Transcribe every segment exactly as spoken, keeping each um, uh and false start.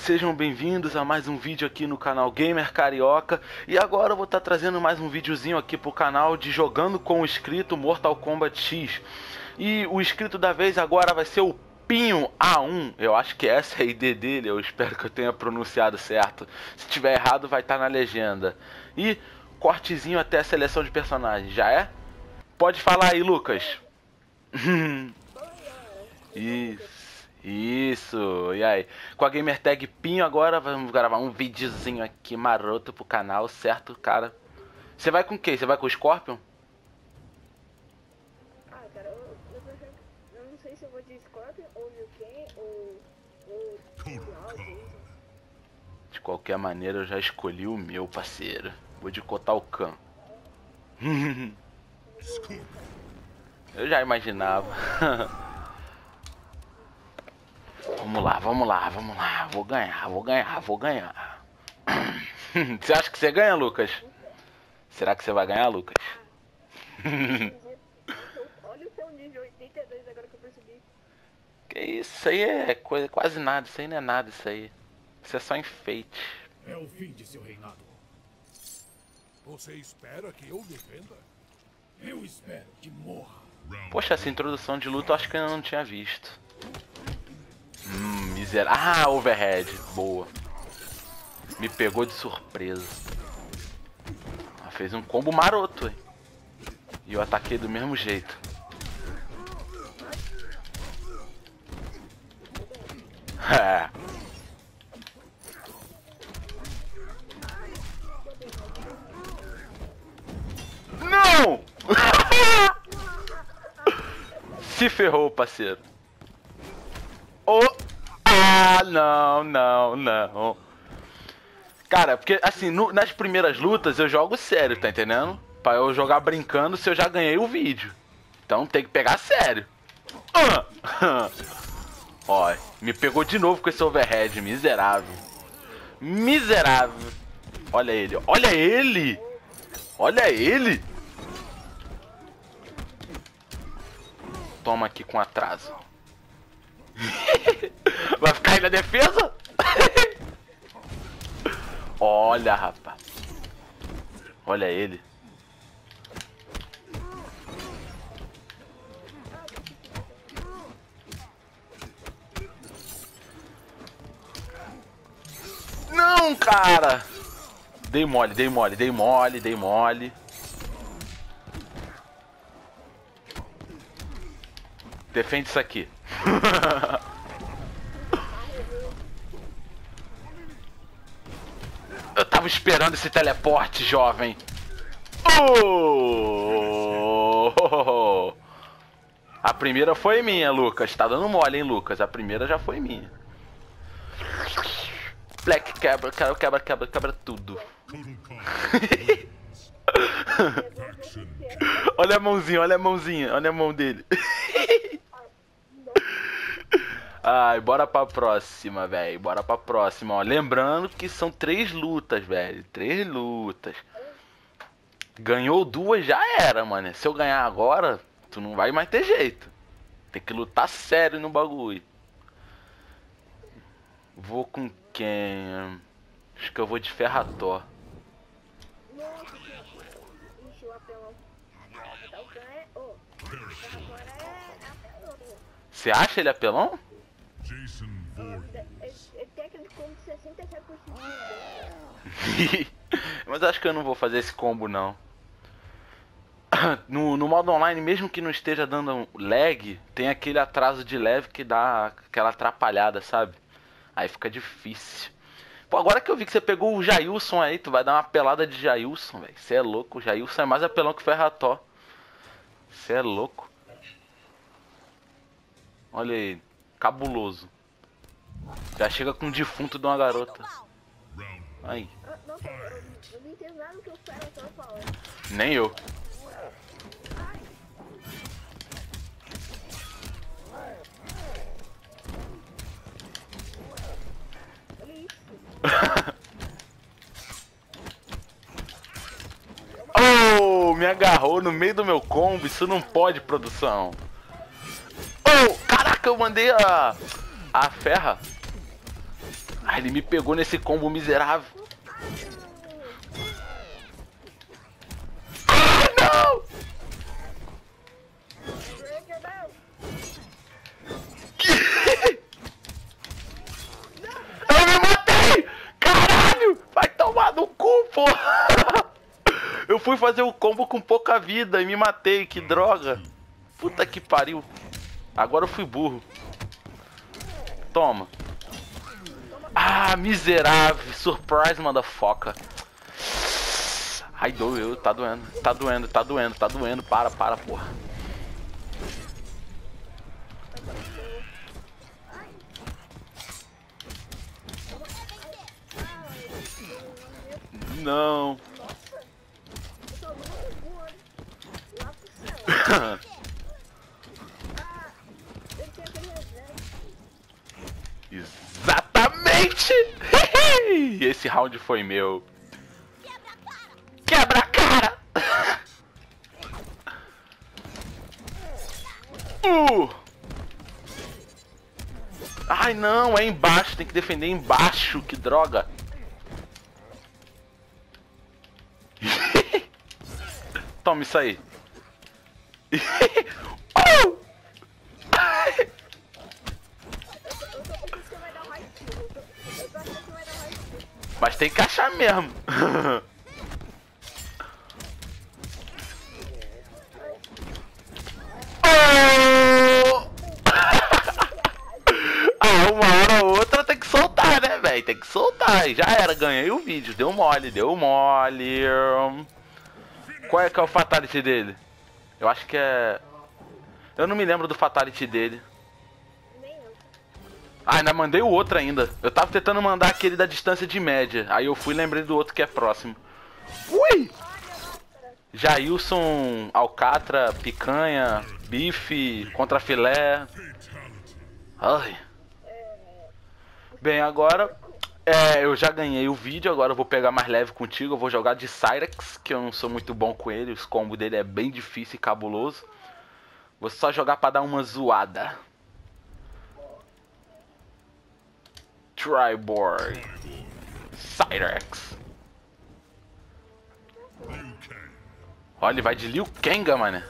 sejam bem-vindos a mais um vídeo aqui no canal Gamer Carioca. E agora eu vou estar trazendo mais um videozinho aqui pro canal de jogando com o inscrito Mortal Kombat X. E o inscrito da vez agora vai ser o Pinho A um, eu acho que essa é a I D dele, eu espero que eu tenha pronunciado certo. Se tiver errado vai estar na legenda. E cortezinho até a seleção de personagens, já é? Pode falar aí, Lucas. Isso. Isso, e aí? Com a gamer tag Pinho agora vamos gravar um videozinho aqui maroto pro canal, certo, cara? Você vai com quem? Você vai com o Scorpion? Ah, cara, eu, eu, eu não sei se eu vou de Scorpion ou Liu Kang ou... ou... De qualquer maneira eu já escolhi o meu, parceiro. Vou de Kotal Khan. Eu já imaginava. Vamos lá, vamos lá, vamos lá. Vou ganhar, vou ganhar, vou ganhar. Você acha que você ganha, Lucas? Será que você vai ganhar, Lucas? Olha o seu nível oitenta e dois agora que eu percebi. Que isso aí é coisa, quase nada, isso aí não é nada, isso aí. Isso é só enfeite. É o fim de seu reinado. Você espera que eu defenda? Eu espero que morra. Poxa, essa introdução de luta eu acho que eu não tinha visto. Hum, miserável. Ah, overhead. Boa. Me pegou de surpresa. Ela fez um combo maroto, hein? E eu ataquei do mesmo jeito. É. Não! Se ferrou, parceiro. Oh. Ah, não, não, não. Cara, porque assim, no, nas primeiras lutas eu jogo sério, tá entendendo? Pra eu jogar brincando se eu já ganhei o vídeo. Então tem que pegar sério. Ah, ah. Ó, me pegou de novo com esse overhead, miserável. Miserável. Olha ele, olha ele. Olha ele. Toma aqui com atraso. Vai ficar aí na defesa? Olha, rapaz. Olha ele. Não, cara. Dei mole, dei mole, dei mole, dei mole. Defende isso aqui. Eu tava esperando esse teleporte, jovem. Oh! A primeira foi minha, Lucas. Tá dando mole, hein, Lucas? A primeira já foi minha. Black quebra, quebra, quebra, quebra tudo. Olha a mãozinha, olha a mãozinha, olha a mão dele. Ai, bora pra próxima, velho. Bora pra próxima, ó. Lembrando que são três lutas, velho. Três lutas. Ganhou duas, já era, mano. Se eu ganhar agora, tu não vai mais ter jeito. Tem que lutar sério no bagulho. Vou com quem? Acho que eu vou de Ferrató. Você acha ele apelão? Mas acho que eu não vou fazer esse combo, não. No, no modo online, mesmo que não esteja dando lag, tem aquele atraso de leve que dá aquela atrapalhada, sabe? Aí fica difícil. Pô, agora que eu vi que você pegou o Jailson aí, tu vai dar uma pelada de Jailson, velho. Você é louco, o Jailson é mais apelão que o Ferrató. Você é louco. Olha aí, cabuloso. Já chega com um defunto de uma garota. Aí. Nem eu. Oh, me agarrou no meio do meu combo. Isso não pode, produção. Oh, caraca, eu mandei a... a ferra. Ah, ele me pegou nesse combo miserável. Ah, não! Eu me matei! Caralho! Vai tomar no cu, porra! Eu fui fazer o combo com pouca vida e me matei, que droga! Puta que pariu! Agora eu fui burro. Toma. Ah, miserável. Surprise, motherfucker. Ai, doeu. Tá doendo. Tá doendo, tá doendo, tá doendo. Para, para, porra. Não. Exatamente! Esse round foi meu. Quebra a cara! uh. Ai não, é embaixo, tem que defender embaixo, que droga! Toma isso aí! uh. Mas tem que achar mesmo. Oh! Ah, uma hora ou outra tem que soltar, né, velho? Tem que soltar. Já era, ganhei o vídeo. Deu mole, deu mole. Qual é que é o fatality dele? Eu acho que é... Eu não me lembro do fatality dele. Ah, ainda mandei o outro ainda. Eu tava tentando mandar aquele da distância de média. Aí eu fui e lembrei do outro que é próximo. Ui! Jailson, alcatra, picanha, bife, contrafilé. Ai. Bem, agora... É, eu já ganhei o vídeo, agora eu vou pegar mais leve contigo. Eu vou jogar de Cyrex, que eu não sou muito bom com ele. Os combos dele é bem difícil e cabuloso. Vou só jogar pra dar uma zoada. Triborg Cyrex. Olha, ele vai de Liu Kanga, mano.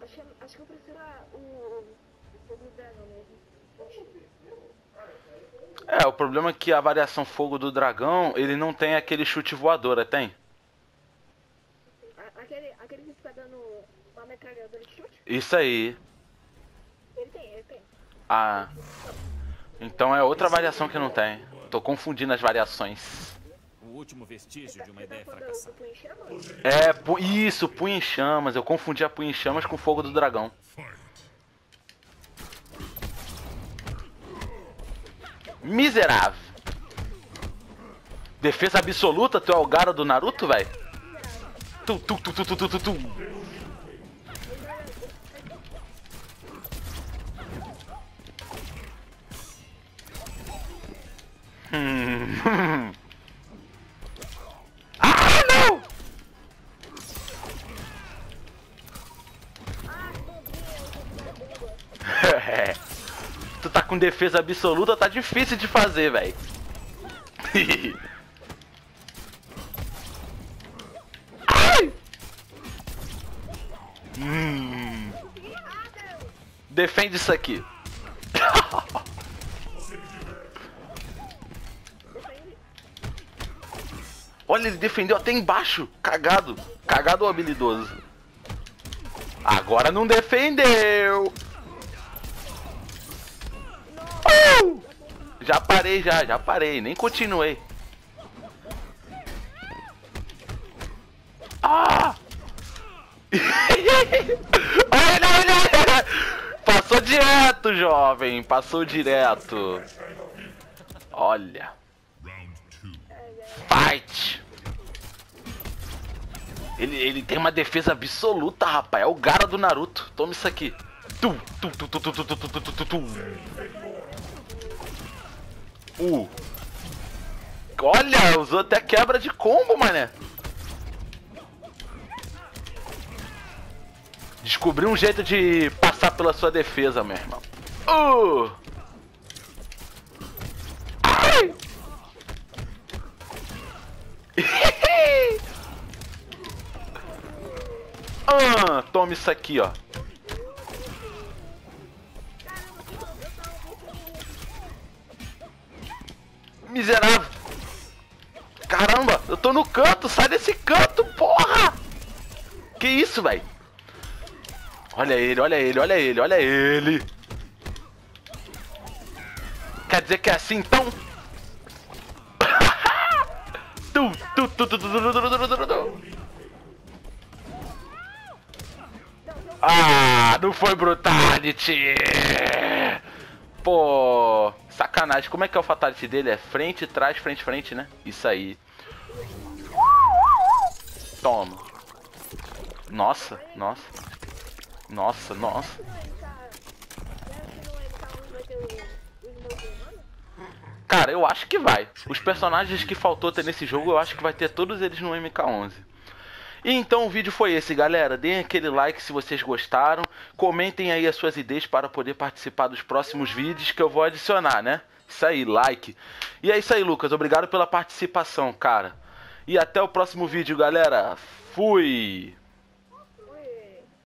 Acho que eu prefiro o Fogo do Dragão mesmo. É, o problema é que a variação Fogo do Dragão, ele não tem aquele chute voadora, tem? Aquele, aquele que fica dando uma metralhadora de chute? Isso aí. Ah, então é outra variação que não tem. Tô confundindo as variações. O último vestígio de uma ideia fracassada. É, pu isso, punho em chamas. Eu confundi a punho em chamas com fogo do dragão. Miserável. Defesa absoluta, tu é o Gara do Naruto, velho? Tu, tu, tu, tu, tu, tu, tu, tu. Hum. Ah, não! Tu tá com defesa absoluta, tá difícil de fazer, velho. hum. Defende isso aqui. Olha, ele defendeu até embaixo. Cagado. Cagado ou habilidoso? Agora não defendeu. Uh! Já parei, já. Já parei. Nem continuei. Ah! olha, olha, olha. Passou direto, jovem. Passou direto. Olha. Fight! Ele, ele tem uma defesa absoluta, rapaz. É o Gara do Naruto. Toma isso aqui. Tu, tu, tu, tu, tu, tu, tu, tu, tu, tu. Uh. Olha, usou até quebra de combo, mané. Descobriu um jeito de passar pela sua defesa, meu irmão. Uh! Ai! Ah, toma isso aqui, ó. Miserável. Caramba, eu tô no canto. Sai desse canto, porra. Que isso, velho. Olha ele, olha ele, olha ele, olha ele. Quer dizer que é assim, então? Tu, tu, tu, tu, tu, tu, tu, tu, tu, tu. Ah, não foi Brutality. Pô, sacanagem. Como é que é o Fatality dele? É frente, trás, frente, frente, né? Isso aí. Toma. Nossa, nossa. Nossa, nossa. Cara, eu acho que vai. Os personagens que faltou ter nesse jogo, eu acho que vai ter todos eles no M K onze. E então o vídeo foi esse, galera. Deem aquele like se vocês gostaram. Comentem aí as suas ideias para poder participar dos próximos vídeos que eu vou adicionar, né? Isso aí, like. E é isso aí, Lucas. Obrigado pela participação, cara. E até o próximo vídeo, galera. Fui!